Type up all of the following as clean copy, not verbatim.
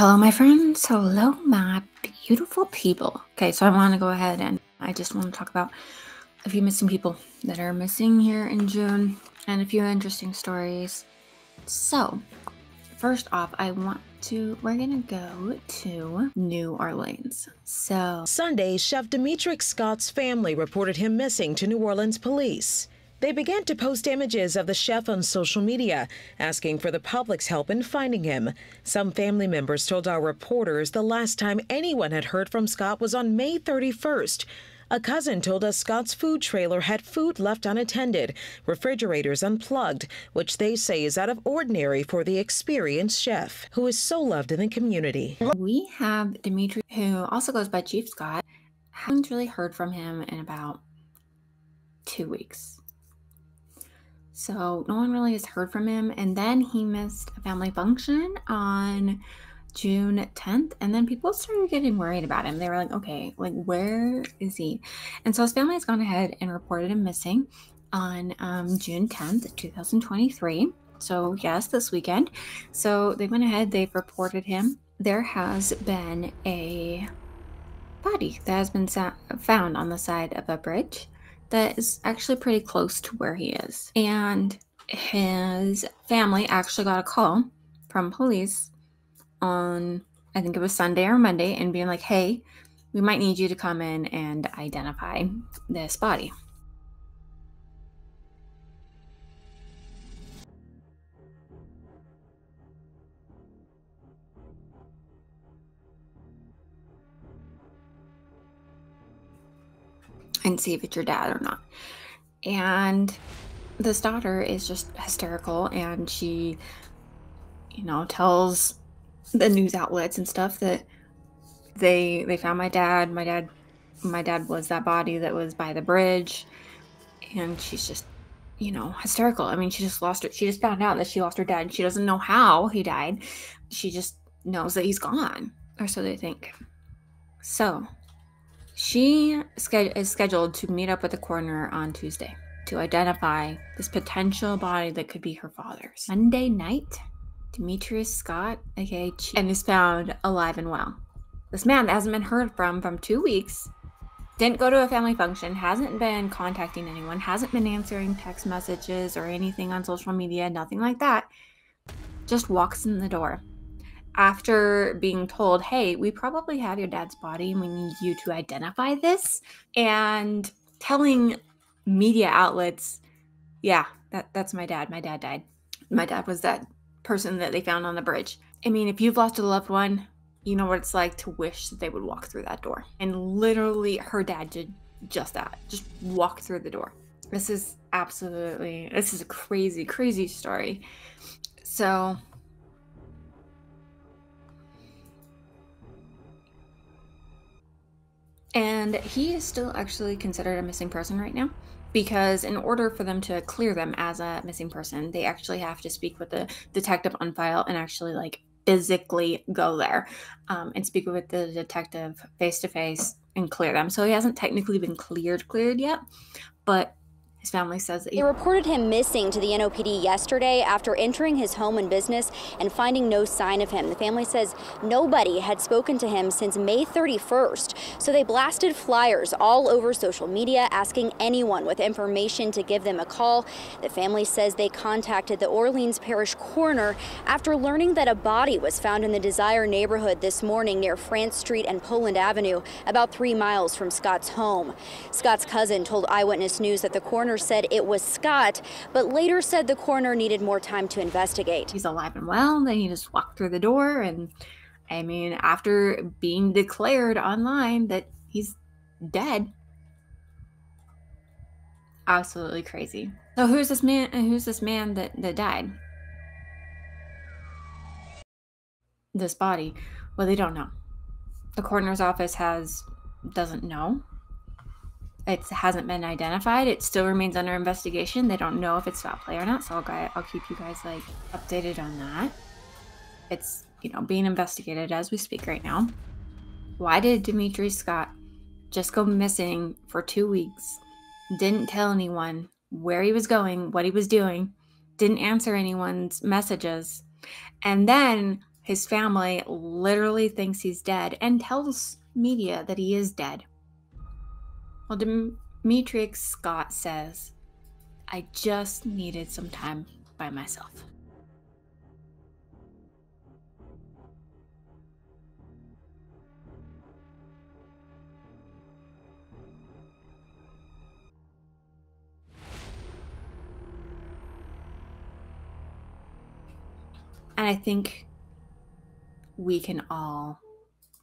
Hello, my friends. Hello, my beautiful people. Okay, so I want to go ahead and I just want to talk about a few missing people that are missing here in June and a few interesting stories. So, first off, we're gonna go to New Orleans. So, Sunday, Chef Demetrick Scott's family reported him missing to New Orleans police. They began to post images of the chef on social media, asking for the public's help in finding him. Some family members told our reporters the last time anyone had heard from Scott was on May 31st. A cousin told us Scott's food trailer had food left unattended, refrigerators unplugged, which they say is out of ordinary for the experienced chef, who is so loved in the community. We have Demetrick, who also goes by Chief Scott. Haven't really heard from him in about 2 weeks. So no one really has heard from him. And then he missed a family function on June 10th. And then people started getting worried about him. They were like, okay, like, where is he? And so his family has gone ahead and reported him missing on June 10th, 2023. So yes, this weekend. So they went ahead, they've reported him. There has been a body that has been found on the side of a bridge that is actually pretty close to where he is. And his family actually got a call from police on, I think it was Sunday or Monday, and being like, hey, we might need you to come in and identify this body. And see if it's your dad or not. And this daughter is just hysterical, and she, you know, tells the news outlets and stuff that they found my dad. My dad was that body that was by the bridge. And she's just, you know, hysterical. I mean, she just lost her. She just found out that she lost her dad, and she doesn't know how he died. She just knows that he's gone, or so they think. So she is scheduled to meet up with the coroner on Tuesday to identify this potential body that could be her father's. Monday night, Demetrick Scott, aka Chief, and is found alive and well. This man that hasn't been heard from 2 weeks, didn't go to a family function, hasn't been contacting anyone, hasn't been answering text messages or anything on social media, nothing like that, just walks in the door. After being told, hey, we probably have your dad's body and we need you to identify this, and telling media outlets, yeah, that's my dad. My dad died. My dad was that person that they found on the bridge. I mean, if you've lost a loved one, you know what it's like to wish that they would walk through that door. And literally her dad did just that, just walked through the door. This is absolutely, this is a crazy, crazy story. So and he is still actually considered a missing person right now, because in order for them to clear them as a missing person, they actually have to speak with the detective on file and actually like physically go there and speak with the detective face to face and clear them. So he hasn't technically been cleared yet, but his family says that they reported him missing to the NOPD yesterday after entering his home and business and finding no sign of him. The family says nobody had spoken to him since May 31st. So they blasted flyers all over social media asking anyone with information to give them a call. The family says they contacted the Orleans Parish Coroner after learning that a body was found in the Desire neighborhood this morning near France Street and Poland Avenue, about 3 miles from Scott's home. Scott's cousin told Eyewitness News that the coroner said it was Scott, but later said the coroner needed more time to investigate. He's alive and well, then he just walked through the door, and I mean, after being declared online that he's dead. Absolutely crazy. So who's this man, and who's this man that died? This body? Well, they don't know. The coroner's office doesn't know. It hasn't been identified. It still remains under investigation. They don't know if it's foul play or not. So I'll keep you guys like updated on that. It's, you know, being investigated as we speak right now. Why did Demetrick Scott just go missing for 2 weeks? Didn't tell anyone where he was going, what he was doing. Didn't answer anyone's messages. And then His family literally thinks he's dead and tells media that he is dead. Well, Demetrick Scott says, "I just needed some time by myself." And I think we can all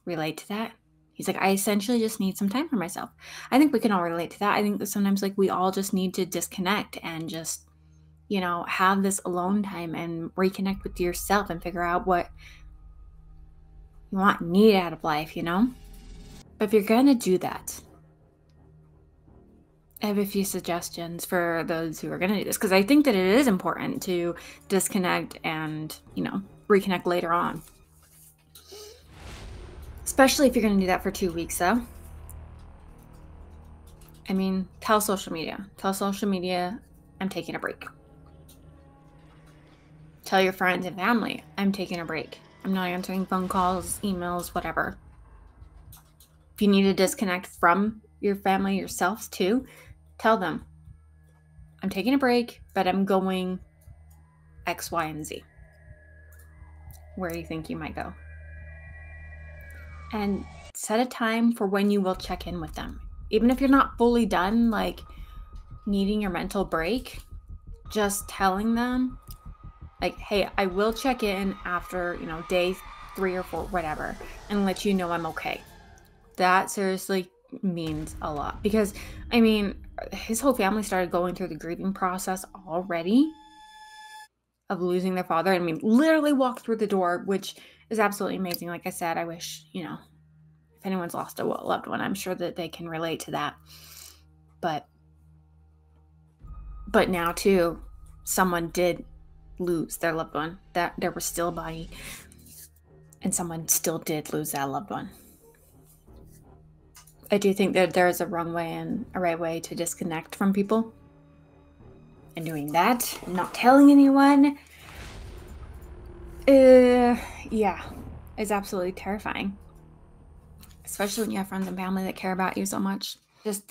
relate to that. He's like, I essentially just need some time for myself. I think we can all relate to that. I think that sometimes, like, we all just need to disconnect and just, you know, have this alone time and reconnect with yourself and figure out what you want and need out of life, you know? But if you're going to do that, I have a few suggestions for those who are going to do this, because I think that it is important to disconnect and, you know, reconnect later on. Especially if you're going to do that for 2 weeks, though. I mean, tell social media. Tell social media, I'm taking a break. Tell your friends and family, I'm taking a break. I'm not answering phone calls, emails, whatever. If you need to disconnect from your family yourselves too, tell them, I'm taking a break, but I'm going X, Y, and Z. Where do you think you might go? And set a time for when you will check in with them. Even if you're not fully done, like needing your mental break, just telling them, like, hey, I will check in after, you know, day 3 or 4, whatever, and let you know I'm okay. That seriously means a lot, because I mean, his whole family started going through the grieving process already of losing their father. I mean, literally walked through the door, which is absolutely amazing. Like I said, I wish, you know, if anyone's lost a loved one, I'm sure that they can relate to that. But now too, someone did lose their loved one. That there was still a body, and someone still did lose that loved one. I do think that there is a wrong way and a right way to disconnect from people. And doing that, and not telling anyone, yeah, is absolutely terrifying. Especially when you have friends and family that care about you so much. Just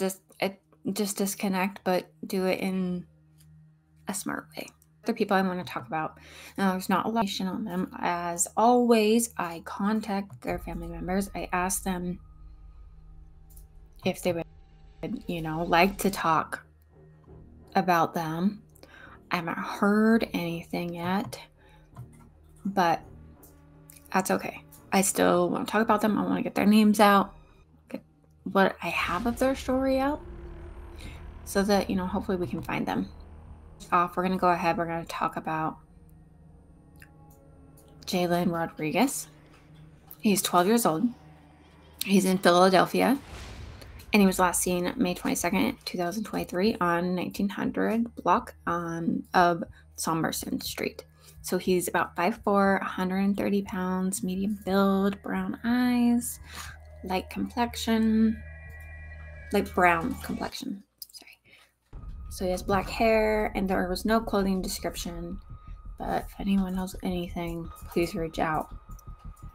disconnect, but do it in a smart way. Other people I want to talk about. Now, there's not a lot of information on them. As always, I contact their family members. I ask them if they would, you know, like to talk about them. I haven't heard anything yet, but that's okay. I still want to talk about them. I want to get their names out, get what I have of their story out, so that, you know, hopefully we can find them. We're going to go ahead. We're going to talk about Jalen Rodriguez. He's 12 years old. He's in Philadelphia. And he was last seen May 22nd, 2023 on 1900 block of Somberson Street. So he's about 5'4", 130 pounds, medium build, brown eyes, light complexion, like brown complexion, sorry. So he has black hair, and there was no clothing description, but if anyone knows anything, please reach out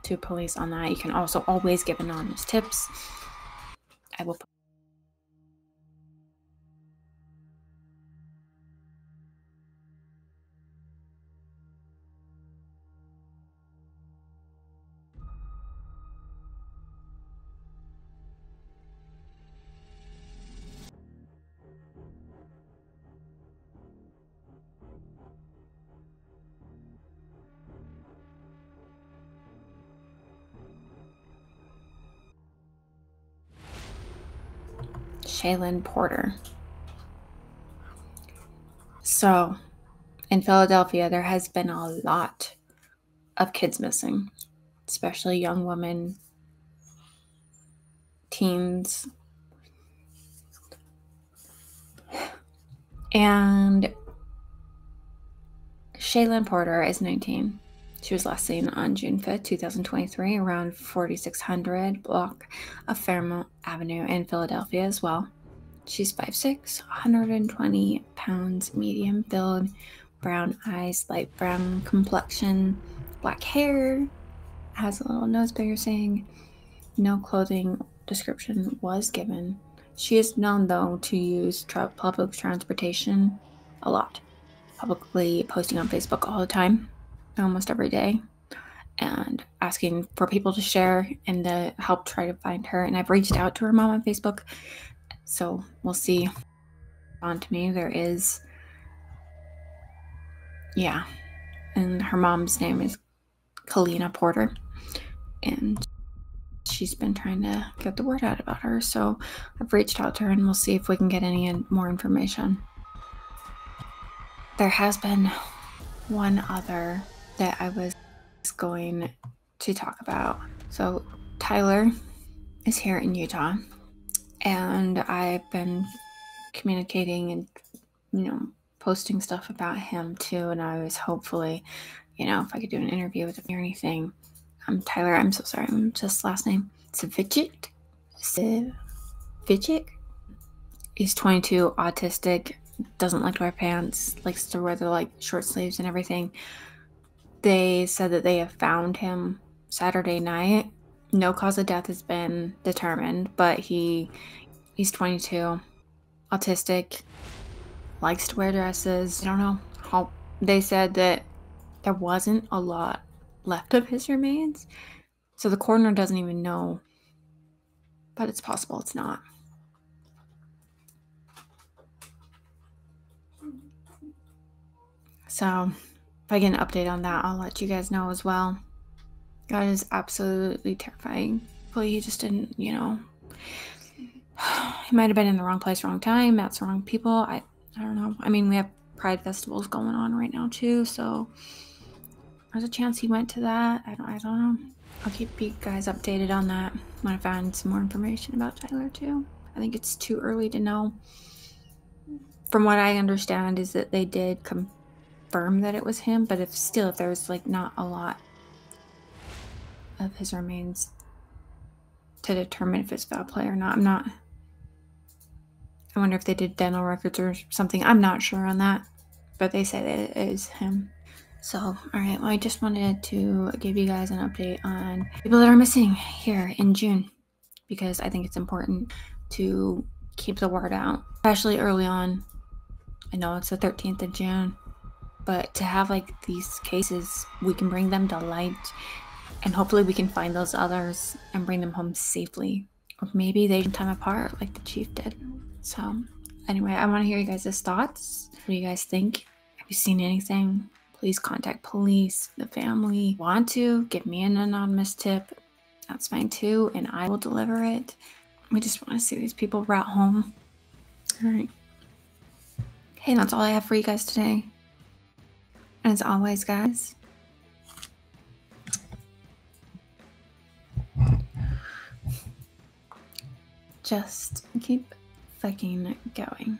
to police on that. You can also always give anonymous tips. I will Shayala Porter. So in Philadelphia, there has been a lot of kids missing, especially young women, teens. And Shayala Porter is 19. She was last seen on June 5th, 2023, around 4600 block of Fairmount Avenue in Philadelphia as well. She's 5'6", 120 pounds, medium build, brown eyes, light brown complexion, black hair, has a little nose bigger saying no clothing description was given. She is known, though, to use public transportation a lot, publicly posting on Facebook all the time, almost every day, and asking for people to share and to help try to find her. And I've reached out to her mom on Facebook, so we'll see. On to me, there is, yeah, and her mom's name is Kalina Porter, and she's been trying to get the word out about her, so I've reached out to her and we'll see if we can get any more information. There has been one other that I was going to talk about. So Tyler is here in Utah, and I've been communicating and, you know, posting stuff about him too, and I was hopefully, you know, if I could do an interview with him or anything. Tyler, I'm so sorry, I'm just last name. Savichik. He's 22, autistic, doesn't like to wear pants, likes to wear the like short sleeves and everything. They said that they have found him Saturday night. No cause of death has been determined, but he's 22, autistic, likes to wear dresses. I don't know how. They said that there wasn't a lot left of his remains, so the coroner doesn't even know, but it's possible it's not. So if I get an update on that, I'll let you guys know as well. That is absolutely terrifying. Well, you just didn't, you know, he might have been in the wrong place, wrong time, that's the wrong people. I don't know. I mean, we have pride festivals going on right now too, so there's a chance he went to that. I don't know. I'll keep you guys updated on that when I find some more information about Tyler too. I think it's too early to know. From what I understand is that they did confirm that it was him, but if there was like not a lot of his remains to determine if it's foul play or not. I wonder if they did dental records or something. I'm not sure on that, but they said it is him. So, all right, well, I just wanted to give you guys an update on people that are missing here in June, because I think it's important to keep the word out, especially early on. I know it's the 13th of June. But to have like these cases, we can bring them to light, and hopefully we can find those others and bring them home safely. Or maybe they time apart like the chief did. So anyway, I want to hear you guys' thoughts. What do you guys think? Have you seen anything? Please contact police, the family. Want to give me an anonymous tip? That's fine too, and I will deliver it. We just want to see these people route home. All right. Hey, that's all I have for you guys today. As always, guys, just keep fucking going.